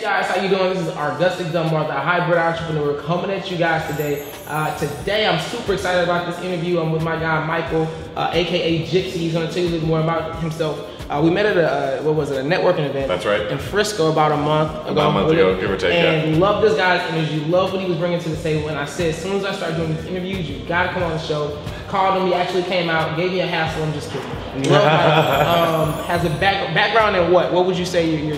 Hey guys, how you doing? This is Argustic Dunbar, the hybrid entrepreneur, coming at you guys today. Today I'm super excited about this interview. I'm with my guy Michael, aka Gypsy. He's going to tell you a little more about himself. We met at a a networking event. That's right. In Frisco about a month ago. About a month ago, give or take. And Love this guy's energy. Love what he was bringing to the table. And I said, as soon as I start doing these interviews, you got to come on the show. Called him. He actually came out, gave me a hassle. I'm just kidding. Love has a background in what? What would you say your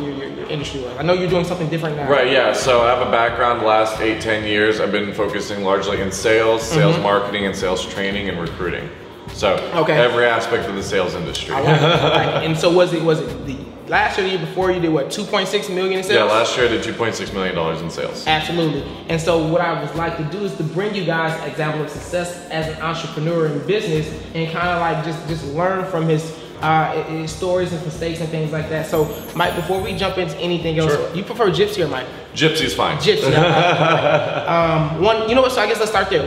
industry was? I know you're doing something different now. Right. Yeah. So I have a background the last 8-10 years. I've been focusing largely in sales marketing, and sales training and recruiting. So every aspect of the sales industry. And so was it the last year, the year before, you did what, 2.6 million in sales? Yeah, last year I did $2.6 million in sales. Absolutely. And so what I would like to do is to bring you guys an example of success as an entrepreneur in business, and kind of like just learn from his stories and mistakes and things like that. So Mike, before we jump into anything else, you prefer Gypsy or Mike? Gypsy's fine. Gypsy. You know what? So I guess let's start there.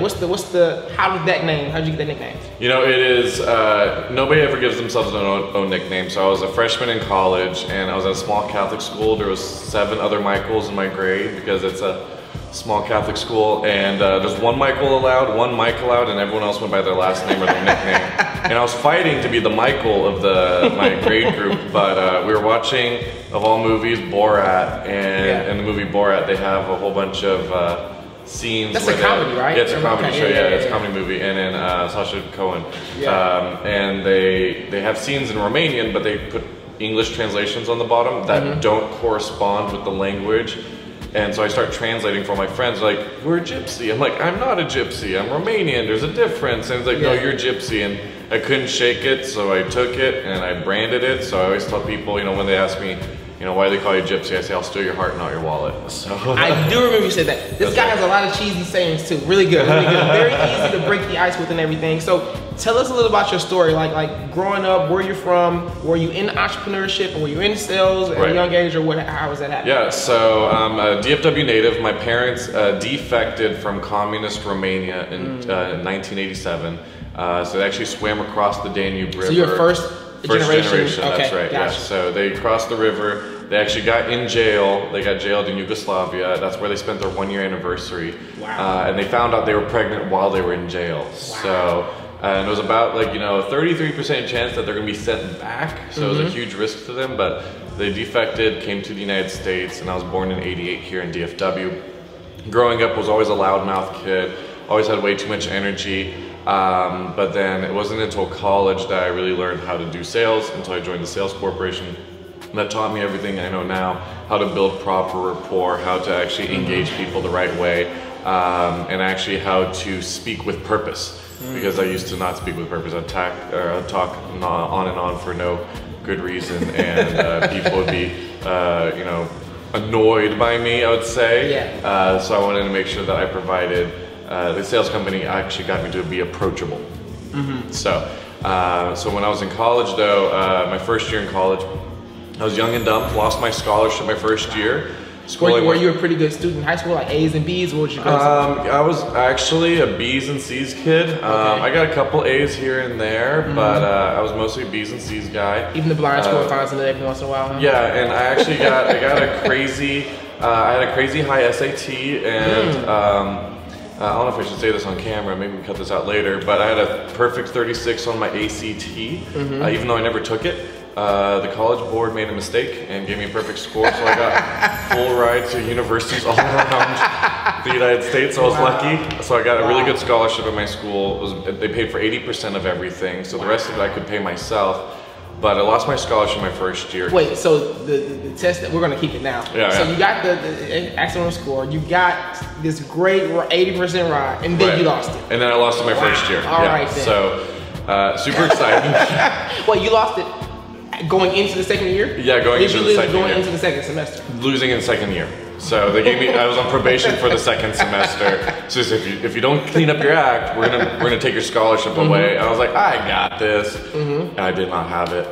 How did that name? How did you get that nickname? You know, it is nobody ever gives themselves their own nickname. So I was a freshman in college, and I was at a small Catholic school. There was 7 other Michaels in my grade because it's a small Catholic school, and there's one Michael allowed, one Mike allowed, and everyone else went by their last name or their nickname. And I was fighting to be the Michael of my grade group, but we were watching, of all movies, Borat, and in the movie Borat, they have a whole bunch of scenes. That's a comedy, right? Yeah, it's a comedy show. Yeah, it's a comedy movie, and then Sasha Cohen. Yeah. And they have scenes in Romanian, but they put English translations on the bottom that don't correspond with the language. And so I start translating for my friends, like, we're Gypsy. I'm like, I'm not a Gypsy, I'm Romanian, there's a difference. And it's like, no, you're Gypsy. And I couldn't shake it, so I took it and I branded it. So I always tell people, you know, when they ask me, you know, why they call you Gypsy, I say, I'll steal your heart, not your wallet. So I do remember you said that. This guy has a lot of cheesy sayings too, really good, really good. Very easy to break the ice with and everything. So tell us a little about your story, like growing up, where you're from, were you in entrepreneurship, or were you in sales at a young age, or how was that happening? Yeah, so I'm a DFW native. My parents defected from communist Romania in 1987, so they actually swam across the Danube River. So you're first generation, that's right, gotcha. Yeah. So they crossed the river, they actually got in jail, they got jailed in Yugoslavia, that's where they spent their 1-year anniversary, and they found out they were pregnant while they were in jail. So. And it was about, like, you know, a 33% chance that they're going to be sent back, so it was a huge risk to them, but they defected, came to the United States, and I was born in '88 here in DFW. Growing up, was always a loudmouth kid, always had way too much energy, but then it wasn't until college that I really learned how to do sales, until I joined the sales corporation. And that taught me everything I know now, how to build proper rapport, how to actually engage people the right way, and actually how to speak with purpose. Because I used to not speak with purpose. I'd talk on and on for no good reason, and people would be, you know, annoyed by me, I would say. Yeah. So I wanted to make sure that I provided, the sales company actually got me to be approachable. So when I was in college though, my first year in college, I was young and dumb, lost my scholarship my first year. Were you a pretty good student in high school, like A's and B's? What was your grades? I was actually a B's and C's kid. I got a couple A's here and there, but I was mostly a B's and C's guy. Even the blind score finds it every once in a while. Yeah, and I actually got I had a crazy high SAT, and I don't know if I should say this on camera. Maybe we can cut this out later. But I had a perfect 36 on my ACT, even though I never took it. The college board made a mistake and gave me a perfect score, so I got full ride to universities all around the United States. I was lucky, so I got a really good scholarship at my school. They paid for 80% of everything, so the rest of it I could pay myself. But I lost my scholarship my first year. Wait, so the test that we're going to keep it now. Yeah, so you got the accidental score, you got this great 80% ride, and then you lost it. And then I lost it my first year. All right, then. So super exciting. Well, you lost it. Going into the second year? Yeah, going into the second semester. Losing in the second year. So they gave me, I was on probation for the second semester. So if you don't clean up your act, we're gonna take your scholarship away. And I was like, I got this. And I did not have it.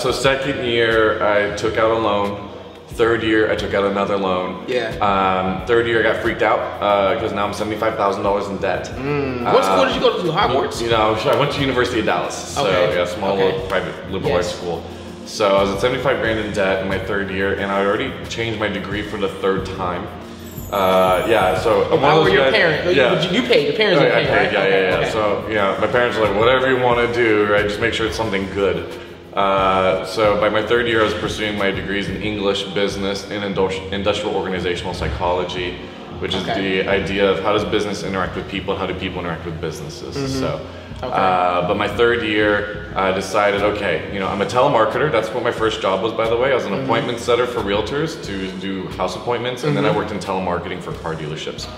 So second year, I took out a loan. Third year, I took out another loan. Yeah. Third year, I got freaked out because now I'm $75,000 in debt. What school did you go to? Hogwarts? You know, I went to University of Dallas. So yeah, small little private liberal arts school. So I was at 75 grand in debt in my third year, and I had already changed my degree for the third time. Yeah, so why were your parents? Yeah. You paid. Your parents were paid, right? Yeah. So yeah, my parents were like, whatever you want to do, right? Just make sure it's something good. So by my third year, I was pursuing my degrees in English, business, and industrial organizational psychology, which is the idea of how does business interact with people and how do people interact with businesses. So. But my third year, I decided, okay, you know, I'm a telemarketer. That's what my first job was, by the way. I was an appointment setter for realtors to do house appointments, and then I worked in telemarketing for car dealerships.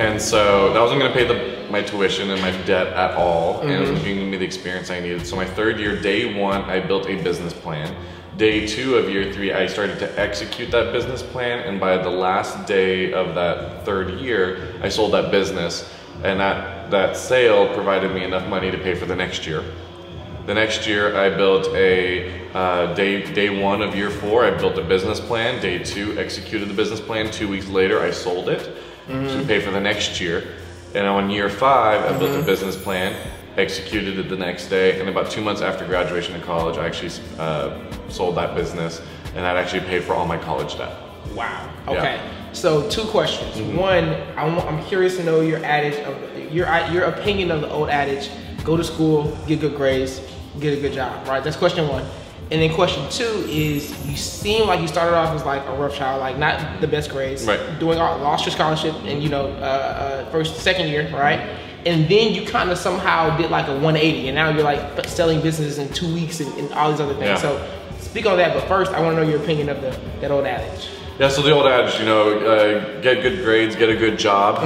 And so that wasn't going to pay my tuition and my debt at all, and it was giving me the experience I needed. So my third year, day one, I built a business plan. Day two of year three, I started to execute that business plan, and by the last day of that third year, I sold that business. And that sale provided me enough money to pay for the next year. The next year, I built a day one of year four, I built a business plan. Day two, executed the business plan. 2 weeks later, I sold it to pay for the next year. And on year five, I built a business plan, executed it the next day. And about 2 months after graduation in college, I actually sold that business, and that actually paid for all my college debt. Wow. Okay. Yeah. So two questions. One, I'm curious to know your adage, your opinion of the old adage, go to school, get good grades, get a good job, right? That's question one. And then question two is, you seem like you started off as like a rough child, like not the best grades, right? Doing all, lost your scholarship in, you know, second year, right? And then you kind of somehow did like a 180, and now you're like selling businesses in 2 weeks and all these other things. Yeah. So speak on that, but first I want to know your opinion of that old adage. Yeah, so the old adage, you know, get good grades, get a good job.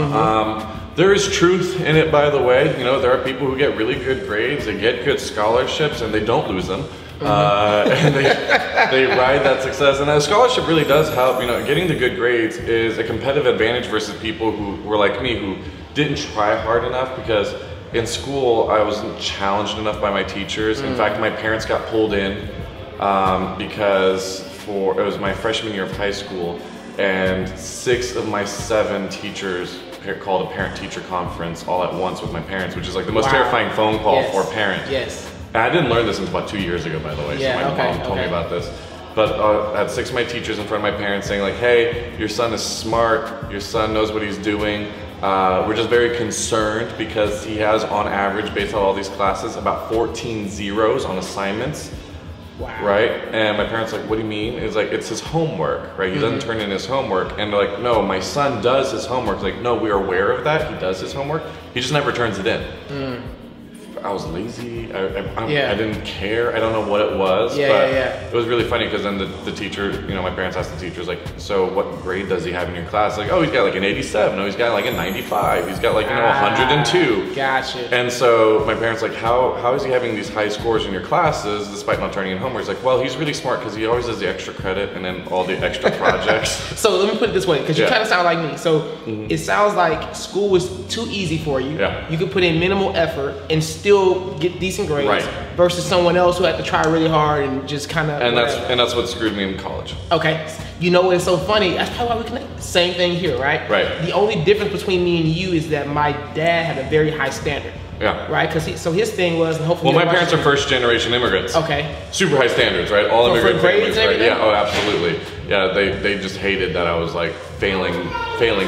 There is truth in it, by the way. You know, there are people who get really good grades, they get good scholarships, and they don't lose them. And they ride that success. And a scholarship really does help. You know, getting the good grades is a competitive advantage versus people who were like me, who didn't try hard enough, because in school I wasn't challenged enough by my teachers. In fact, my parents got pulled in because it was my freshman year of high school, and 6 of my 7 teachers called a parent-teacher conference all at once with my parents, which is like the most terrifying phone call for a parent. And I didn't learn this until about 2 years ago, by the way, so my mom told me about this. But I had 6 of my teachers in front of my parents saying like, hey, your son is smart, your son knows what he's doing. We're just very concerned because he has, on average, based on all these classes, about 14 zeros on assignments. Wow. Right? And my parents like, what do you mean? It's like, it's his homework, right? He doesn't turn in his homework. And they're like, no, my son does his homework. Like, no, we are aware of that. He does his homework. He just never turns it in. I was lazy. I didn't care. I don't know what it was. It was really funny because then the teacher, you know, my parents asked the teachers like, so what grade does he have in your class? Like, oh, he's got like an 87. Oh, he's got like a 95. He's got like, you know, 102. Gotcha. And so my parents like, how is he having these high scores in your classes despite not turning in homework? He's like, well, he's really smart because he always does the extra credit and then all the extra projects. So let me put it this way, because you kind of sound like me. So it sounds like school was too easy for you. You could put in minimal effort and still get decent grades, versus someone else who had to try really hard and just kind of. And that's what screwed me in college. Okay, you know what's so funny? That's probably why we connect. Same thing here, right? Right. The only difference between me and you is that my dad had a very high standard. Yeah. Right. Because so his thing was, and hopefully. Well, my parents are first-generation immigrants. Okay. Super high standards, right? All immigrant families, right? Yeah. Oh, absolutely. Yeah. They just hated that I was like failing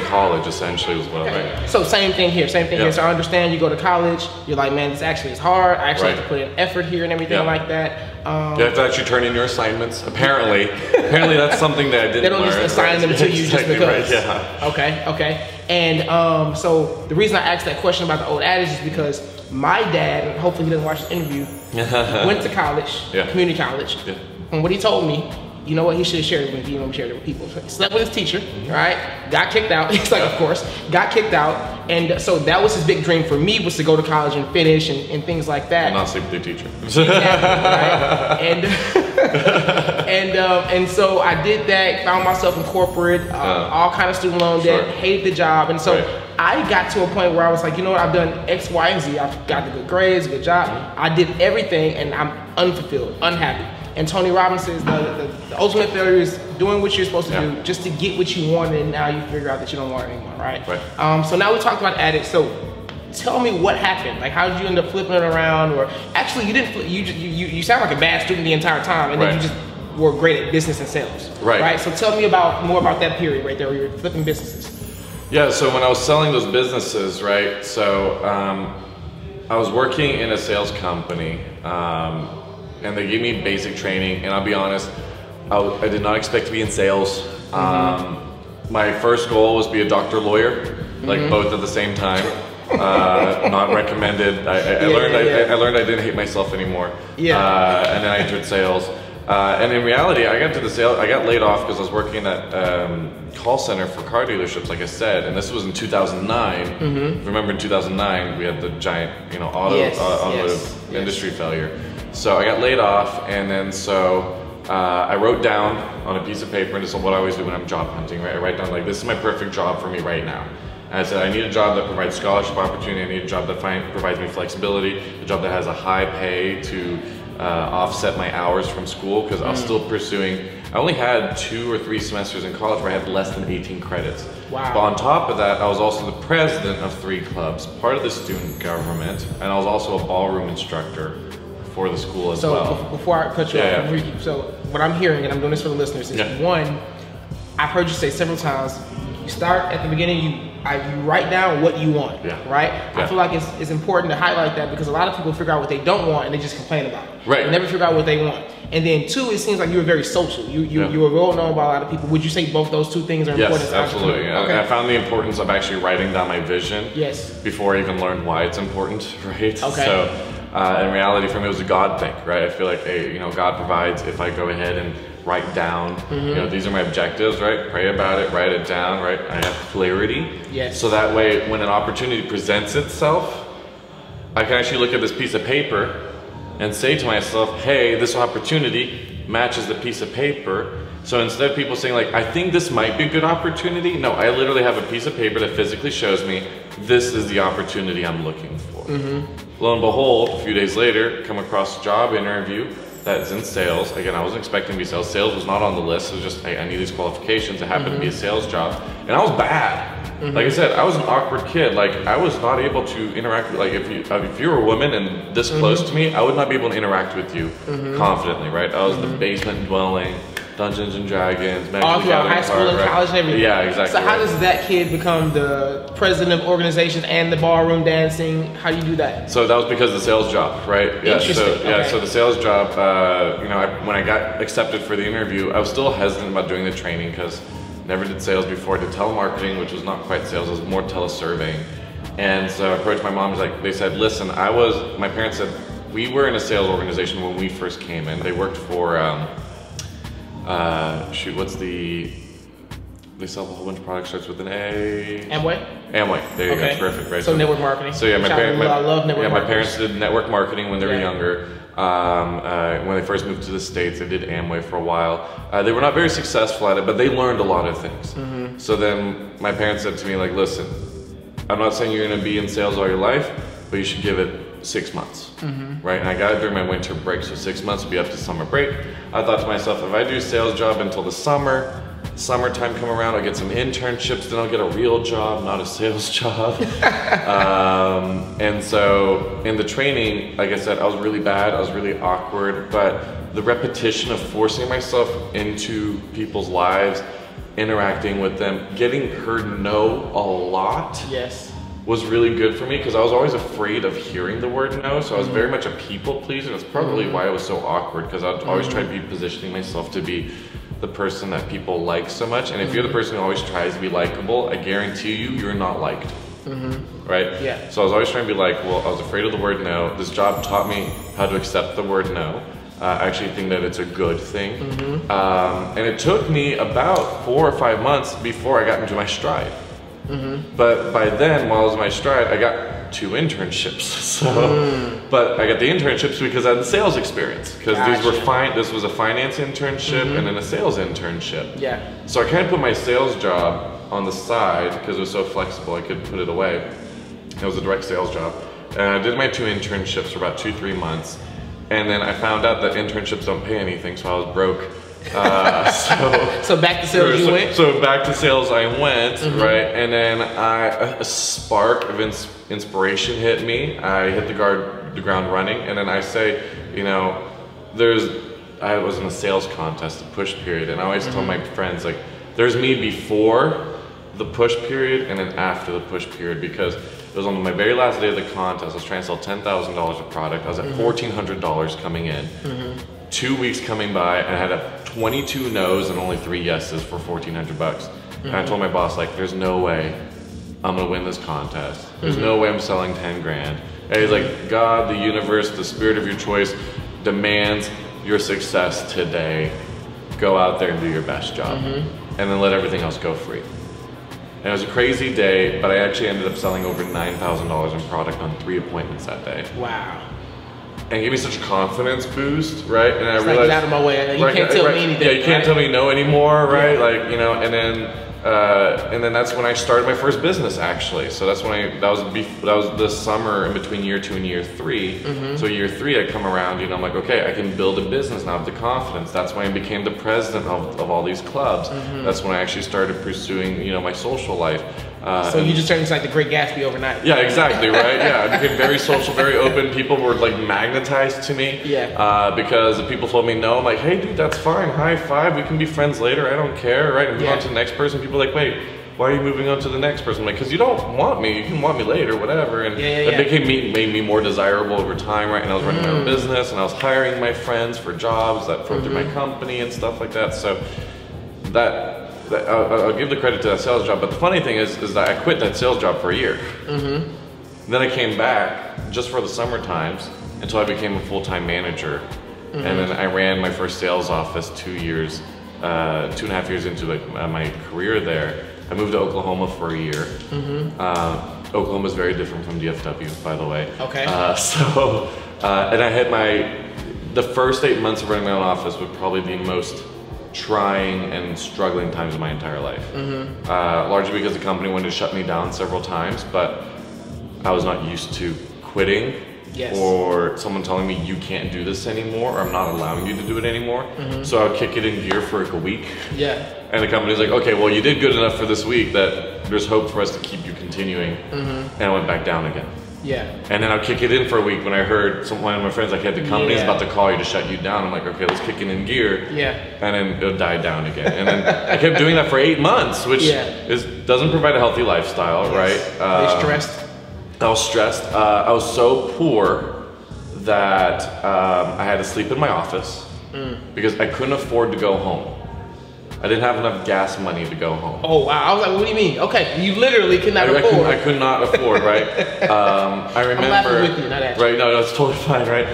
college, essentially, was what I meant. So same thing here. Same thing here. So I understand you go to college. You're like, man, this actually is hard. I actually have to put in effort here and everything like that. You have to actually turn in your assignments. Apparently, that's something that I didn't. They don't just assign them to you just because. Right. Yeah. Okay. Okay. And so the reason I asked that question about the old adage is because my dad, and hopefully he doesn't watch this interview, went to college, community college, and what he told me, you know what, he should have shared it with me, shared it with people. He slept with his teacher, right? Got kicked out, he's like, of course, got kicked out. And so that was his big dream for me, was to go to college and finish and things like that. And not sleep with your teacher. Exactly, right? And so I did that, found myself in corporate, all kind of student loan debt, hated the job. And so I got to a point where I was like, you know what, I've done X, Y, and Z. I've got the good grades, good job. I did everything and I'm unfulfilled, unhappy. And Tony Robinson's the ultimate failure is doing what you're supposed to do just to get what you wanted, and now you figure out that you don't want it anymore, right? So now we talked about addicts. So tell me what happened. Like, how did you end up flipping it around? Or actually, you didn't flip, you sound like a bad student the entire time, and then you just were great at business and sales. Right. So tell me about more about that period right there where you were flipping businesses. Yeah, so when I was selling those businesses, right, so I was working in a sales company, and they gave me basic training, and I'll be honest, I did not expect to be in sales. My first goal was to be a doctor, lawyer, like both at the same time. Not recommended. I learned I didn't hate myself anymore. Yeah. And then I entered sales. And in reality, I got to the sale. I got laid off because I was working at call center for car dealerships, like I said. And this was in 2009. Remember, in 2009, we had the giant, you know, automotive industry failure. So I got laid off, and then so I wrote down on a piece of paper, and this is what I always do when I'm job hunting. Right, I write down like, this is my perfect job for me right now. And I said, I need a job that provides scholarship opportunity. I need a job that provides me flexibility. A job that has a high pay to offset my hours from school, because I was still pursuing. I only had 2 or 3 semesters in college where I had less than 18 credits. Wow. But on top of that, I was also the president of 3 clubs, part of the student government, and I was also a ballroom instructor for the school as well. So before I cut you off, so what I'm hearing, and I'm doing this for the listeners, is one, I've heard you say several times, you start at the beginning, you write down what you want, right? I feel like it's important to highlight that, because a lot of people figure out what they don't want and they just complain about it. Right. They never figure out what they want. And then 2, it seems like you were very social. You were well known by a lot of people. Would you say both those two things are important? Yes, absolutely. Okay. I found the importance of actually writing down my vision before I even learned why it's important, right? Okay. So in reality, for me, it was a God thing, right? I feel like, hey, you know, God provides if I go ahead and write down, you know, these are my objectives, right? Pray about it, write it down, right? I have clarity. Yes. So that way, when an opportunity presents itself, I can actually look at this piece of paper and say to myself, hey, this opportunity matches the piece of paper. So instead of people saying like, I think this might be a good opportunity, no, I literally have a piece of paper that physically shows me this is the opportunity I'm looking for. Lo and behold, a few days later, come across a job interview that's in sales. Again, I wasn't expecting to be sales. Sales was not on the list. It was just, I need these qualifications. It happened to be a sales job. And I was bad. Like I said, I was an awkward kid. Like, I was not able to interact with, like, if you were a woman and this close to me, I would not be able to interact with you confidently, right? I was the basement dwelling, Dungeons and Dragons, Magic all throughout high school and college and everything. Yeah, exactly. So how does that kid become the president of organizations and the ballroom dancing? How do you do that? So that was because of the sales job, right? Interesting. So, so the sales job, you know, when I got accepted for the interview, I was still hesitant about doing the training because never did sales before. I did telemarketing, which was not quite sales, it was more telesurveying. And so I approached my mom, they said, listen, my parents said, we were in a sales organization when we first came in. They worked for, they sell a whole bunch of products, starts with an A. Amway? Amway, there you go, that's perfect, right? So network marketing. So yeah, my parents did network marketing when they were younger. When they first moved to the States, they did Amway for a while. They were not very successful at it, but they learned a lot of things. So then my parents said to me, like, listen, I'm not saying you're gonna be in sales all your life, but you should give it 6 months, right? And I got it during my winter break, so 6 months would be up to summer break. I thought to myself, if I do sales job until the summertime come around, I'll get some internships, then I'll get a real job, not a sales job. And so in the training, like I said, I was really bad, I was really awkward, but the repetition of forcing myself into people's lives, interacting with them, getting heard no a lot, was really good for me, because I was always afraid of hearing the word no, so I was very much a people pleaser. That's probably why I was so awkward, because I'd always try to be positioning myself to be the person that people like so much, and if you're the person who always tries to be likable, I guarantee you, you're not liked, right? Yeah. So I was always trying to be likable, I was afraid of the word no. This job taught me how to accept the word no. I actually think that it's a good thing. And it took me about 4 or 5 months before I got into my stride. But by then, while I was in my stride, I got 2 internships. So, but I got the internships because I had the sales experience. Because this was a finance internship and then a sales internship. Yeah. So I kind of put my sales job on the side because it was so flexible. I could put it away. It was a direct sales job, and I did my 2 internships for about 2-3 months, and then I found out that internships don't pay anything, so I was broke. So back to sales you went? So back to sales I went, right? And then a spark of inspiration inspiration hit me. I hit the ground running, and then I say, you know, I was in a sales contest, a push period, and I always tell my friends, like, there's me before the push period and then after the push period, because it was on my very last day of the contest. I was trying to sell $10,000 of product. I was at $1,400 coming in. 2 weeks coming by, and I had a 22 no's and only 3 yeses for $1,400. And I told my boss, like, there's no way I'm gonna win this contest. There's no way I'm selling 10 grand. And he's like, God, the universe, the spirit of your choice demands your success today. Go out there and do your best job. And then let everything else go free. And it was a crazy day, but I actually ended up selling over $9,000 in product on 3 appointments that day. Wow. And it gave me such a confidence boost, right? And it's I realized, like, out of my way. You can't tell me anything. Yeah, you can't tell me no anymore, right? Like, you know, and then that's when I started my first business, actually. So that's when that was the summer in between year 2 and year 3. So year 3, I come around, you know, I'm like, okay, I can build a business now with the confidence. That's when I became the president of all these clubs. That's when I actually started pursuing, you know, my social life. So you just turned into like the Great Gatsby overnight. Yeah, exactly, right? Yeah, I became very social, very open. People were like magnetized to me. Yeah. Because if people told me no, I'm like, hey dude, that's fine, high five, we can be friends later, I don't care, right? And move on to the next person. People are like, wait, why are you moving on to the next person? I'm like, because you don't want me, you can want me later, whatever. And made me more desirable over time, right? And I was running my own business, and I was hiring my friends for jobs that furthered my company and stuff like that. So I'll give the credit to that sales job, but the funny thing is that I quit that sales job for a year. Then I came back just for the summer times until I became a full-time manager, and then I ran my first sales office 2.5 years into my career there. I moved to Oklahoma for a year. Oklahoma is very different from DFW, by the way. Okay. And I had the first 8 months of running my own office were probably the most trying and struggling times of my entire life. Largely because the company wanted to shut me down several times, but I was not used to quitting or someone telling me you can't do this anymore, or I'm not allowing you to do it anymore. So I would kick it in gear for like a week. And the company's like, okay, well you did good enough for this week that there's hope for us to keep you continuing. And I went back down again. And then I'll kick it in for a week when I heard one of my friends, like, hey, the company's about to call you to shut you down. I'm like, okay, let's kick it in gear. And then it'll die down again. And then I kept doing that for 8 months, which doesn't provide a healthy lifestyle, right? They stressed? I was stressed. I was so poor that I had to sleep in my office because I couldn't afford to go home. I didn't have enough gas money to go home. Oh wow, I was like, what do you mean? Okay, you literally cannot afford. I could not afford, right? I remember, I'm laughing with you, not at you. Right, no, that's totally fine, right?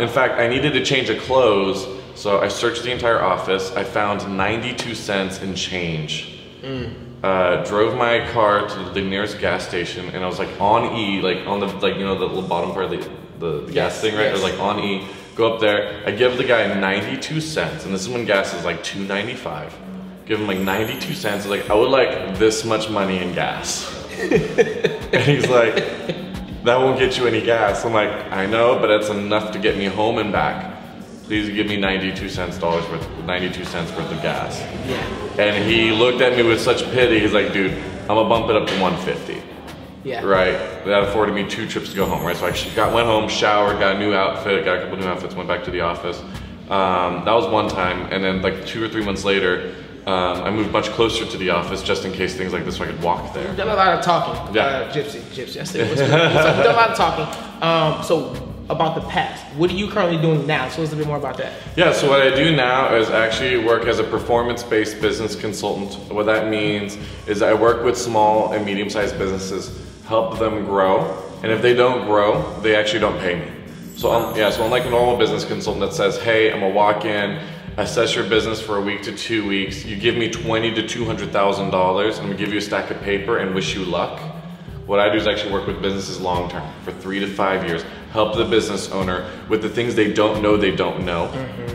In fact, I needed to change a clothes, so I searched the entire office. I found 92 cents in change. Drove my car to the nearest gas station, and I was like on E, like on the, like, you know, the little bottom part of the gas thing, right? Yes. I was like on E. Go up there, I give the guy 92 cents, and this is when gas is like $2.95. Give him like 92 cents, I was like, I would like this much money in gas. And he's like, that won't get you any gas. I'm like, I know, but that's enough to get me home and back. Please give me 92 cents worth of gas. And he looked at me with such pity, he's like, dude, I'm gonna bump it up to 150. Right, that afforded me 2 trips to go home, right? So I went home, showered, got a new outfit, got a couple new outfits, went back to the office. That was one time, and then like 2 or 3 months later, I moved much closer to the office just in case things like this, so I could walk there. You've done a lot of talking. Gypsy, I see what's going on. So you've done a lot of talking. So about the past, what are you currently doing now? So let's a bit more about that. Yeah, so what I do now is actually work as a performance-based business consultant. What that means is I work with small and medium-sized businesses, help them grow, and if they don't grow, they actually don't pay me. So I'm like a normal business consultant that says, hey, I'm gonna walk in, assess your business for a week to 2 weeks, you give me $20,000 to $200,000, I'm gonna give you a stack of paper and wish you luck. What I do is actually work with businesses long term for 3 to 5 years, help the business owner with the things they don't know,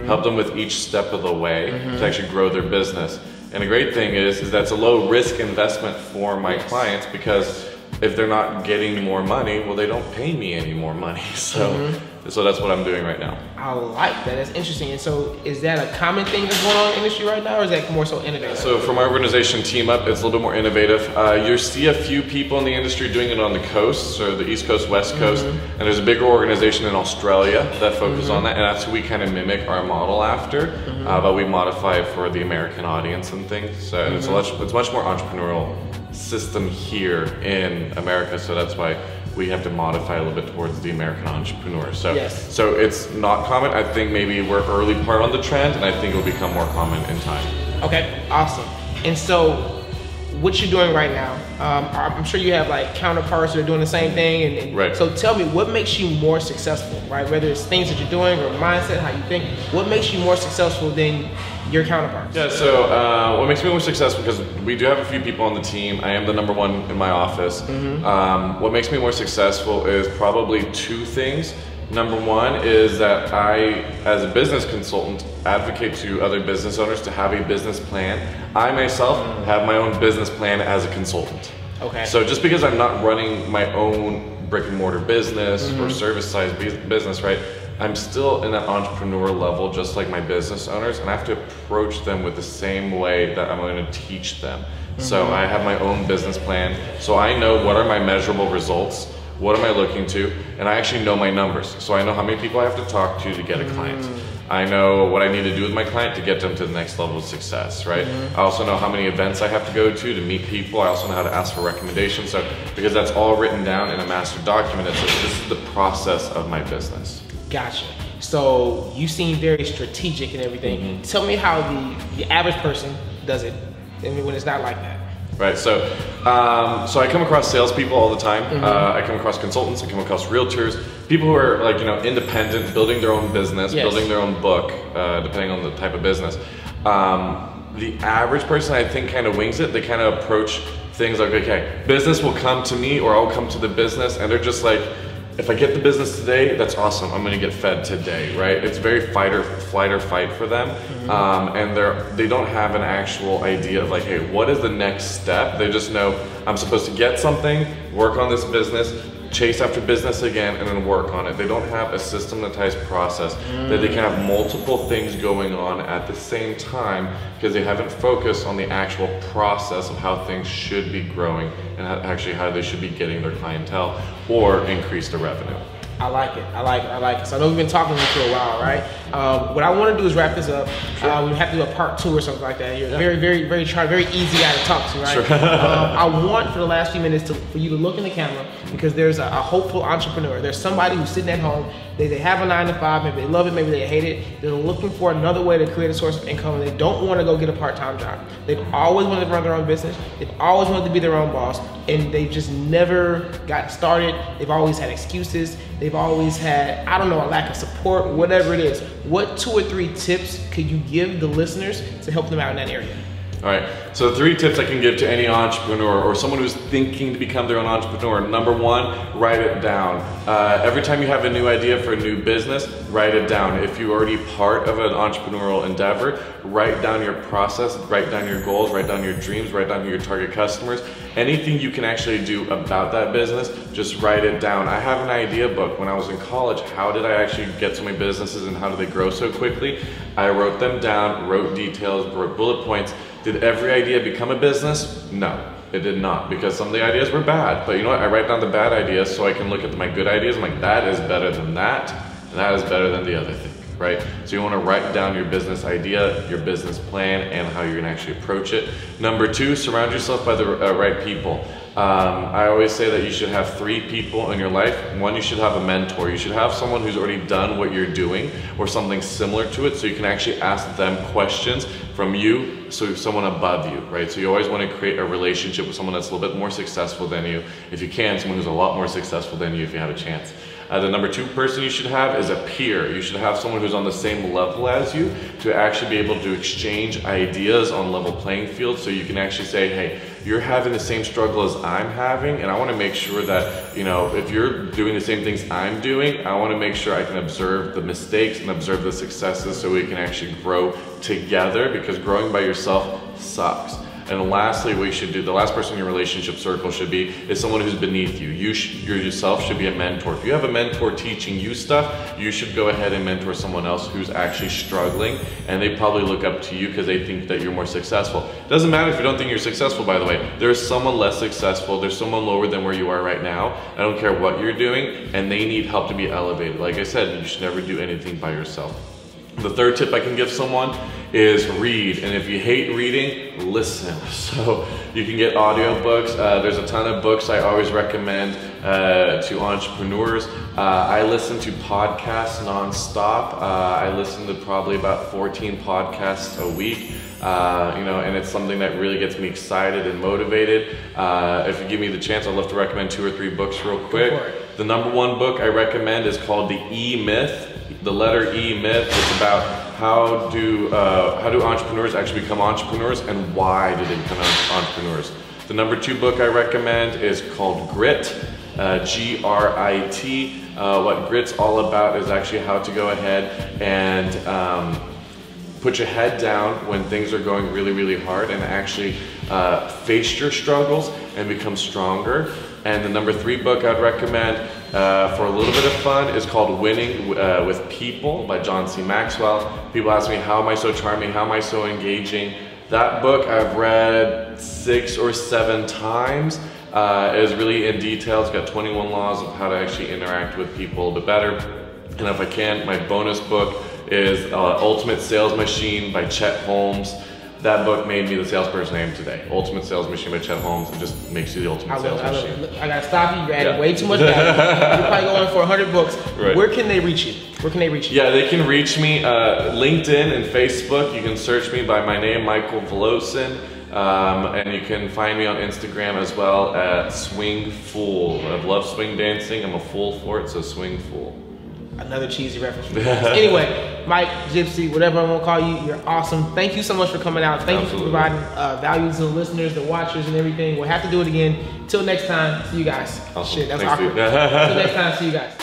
help them with each step of the way to actually grow their business. And the great thing is that's a low risk investment for my clients because if they're not getting more money, well, they don't pay me any more money. So, so that's what I'm doing right now. I like that. That's interesting. And so, is that a common thing that's going on in the industry right now, or is that more so innovative? So, for my organization, Team Up, it's a little bit more innovative. You see a few people in the industry doing it on the coast, so the East Coast, West Coast, and there's a bigger organization in Australia that focuses on that, and that's who we kind of mimic our model after, but we modify it for the American audience and things. So, it's much more entrepreneurial system here in America, so that's why we have to modify a little bit towards the American entrepreneur. So, so it's not common. I think maybe we're early part on the trend, and I think it'll become more common in time. Okay, awesome. And so, what you're doing right now, I'm sure you have like counterparts that are doing the same thing. And right. So tell me, what makes you more successful, right? Whether it's things that you're doing or mindset, how you think, what makes you more successful than your counterparts? Yeah, so what makes me more successful, because we do have a few people on the team. I am the number one in my office. What makes me more successful is probably two things. Number one is that I, as a business consultant, advocate to other business owners to have a business plan. I myself have my own business plan as a consultant. Okay. So just because I'm not running my own brick and mortar business or service size business, right? I'm still in that entrepreneur level, just like my business owners, and I have to approach them with the same way that I'm going to teach them. So I have my own business plan. So I know what are my measurable results. What am I looking to? And I actually know my numbers. So I know how many people I have to talk to get a client. I know what I need to do with my client to get them to the next level of success, right? I also know how many events I have to go to meet people. I also know how to ask for recommendations. So, because that's all written down in a master document, it says this is the process of my business. Gotcha. So you seem very strategic and everything. Tell me how the average person does it, I mean, when it's not like that. Right, so so I come across salespeople all the time. I come across consultants, I come across realtors, people who are like, you know, independent, building their own business, building their own book, depending on the type of business. The average person, I think, kind of wings it. They kind of approach things like, okay, business will come to me or I'll come to the business, and they're just like, if I get the business today, that's awesome. I'm gonna get fed today, right? It's very flight or fight for them. And they don't have an actual idea of like, hey, what is the next step? They just know I'm supposed to get something, work on this business, chase after business again, and then work on it. They don't have a systematized process that they can have multiple things going on at the same time, because they haven't focused on the actual process of how things should be growing and actually how they should be getting their clientele or increase their revenue. I like it, I like it, I like it. So I know we've been talking to you for a while, right? What I want to do is wrap this up. We have to do a part 2 or something like that. You're very easy guy to talk to, right? I want for the last few minutes for you to look in the camera, because there's a hopeful entrepreneur. There's somebody who's sitting at home, they have a 9-to-5, maybe they love it, maybe they hate it. They're looking for another way to create a source of income, and they don't want to go get a part-time job. They've always wanted to run their own business. They've always wanted to be their own boss, and they just never got started. They've always had excuses. They've always had, I don't know, a lack of support, whatever it is. What 2 or 3 tips could you give the listeners to help them out in that area? All right, so 3 tips I can give to any entrepreneur or someone who's thinking to become their own entrepreneur. Number one, write it down. Every time you have a new idea for a new business, write it down. If you're already part of an entrepreneurial endeavor, write down your process, write down your goals, write down your dreams, write down your target customers. Anything you can actually do about that business, just write it down. I have an idea book. When I was in college, how did I actually get so many businesses and how did they grow so quickly? I wrote them down, wrote details, wrote bullet points. Did every idea become a business? No, it did not, because some of the ideas were bad. But you know what? I write down the bad ideas so I can look at my good ideas. I'm like, that is better than that, and that is better than the other thing, right? So you want to write down your business idea, your business plan, and how you're going to actually approach it. Number 2, surround yourself by the right people. I always say that you should have 3 people in your life. 1, you should have a mentor. You should have someone who's already done what you're doing or something similar to it, so you can actually ask them questions from you, so someone above you, right? So you always want to create a relationship with someone that's a little bit more successful than you. If you can, someone who's a lot more successful than you if you have a chance. The number 2 person you should have is a peer. You should have someone who's on the same level as you to actually be able to exchange ideas on level playing field, so you can actually say, hey, you're having the same struggle as I'm having, and I want to make sure that, you know, if you're doing the same things I'm doing, I want to make sure I can observe the mistakes and observe the successes so we can actually grow together, because growing by yourself sucks. And lastly, what you should do, the last person in your relationship circle should be, is someone who's beneath you. You yourself should be a mentor. If you have a mentor teaching you stuff, you should go ahead and mentor someone else who's actually struggling, and they probably look up to you because they think that you're more successful. It doesn't matter if you don't think you're successful, by the way. There's someone less successful, there's someone lower than where you are right now. I don't care what you're doing, and they need help to be elevated. Like I said, you should never do anything by yourself. The third tip I can give someone is read, and if you hate reading, listen. So you can get audiobooks. There's a ton of books I always recommend to entrepreneurs. I listen to podcasts nonstop. I listen to probably about 14 podcasts a week. You know, and it's something that really gets me excited and motivated. If you give me the chance, I'd love to recommend 2 or 3 books real quick. The #1 book I recommend is called The E Myth. The letter E Myth. It's about how do entrepreneurs actually become entrepreneurs, and why did they become entrepreneurs. The #2 book I recommend is called Grit, G-R-I-T. What Grit's all about is actually how to go ahead and put your head down when things are going really, really hard, and actually face your struggles and become stronger. And the #3 book I'd recommend for a little bit of fun is called Winning with People by John C. Maxwell. People ask me, how am I so charming? How am I so engaging? That book I've read 6 or 7 times. It is really in detail. It's got 21 laws of how to actually interact with people a bit better. And if I can, my bonus book is Ultimate Sales Machine by Chet Holmes. That book made me the salesperson I am today. Ultimate Sales Machine by Chet Holmes. It just makes you the ultimate sales machine. I gotta stop you. You're adding way too much value. You're probably going for 100 books. Right. Where can they reach you? Where can they reach you? Yeah, they can reach me. LinkedIn and Facebook. You can search me by my name, Michael Volosen. And you can find me on Instagram as well at Swing Fool. I love swing dancing. I'm a fool for it, so Swing Fool. Another cheesy reference. Anyway, Mike, Gypsy, whatever I want to call you, you're awesome. Thank you so much for coming out. Thank you for providing value to the listeners, the watchers, and everything. We'll have to do it again. Till next time, see you guys. Awesome. Shit, that's awkward. Till next time, see you guys.